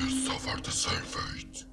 will suffer the same fate.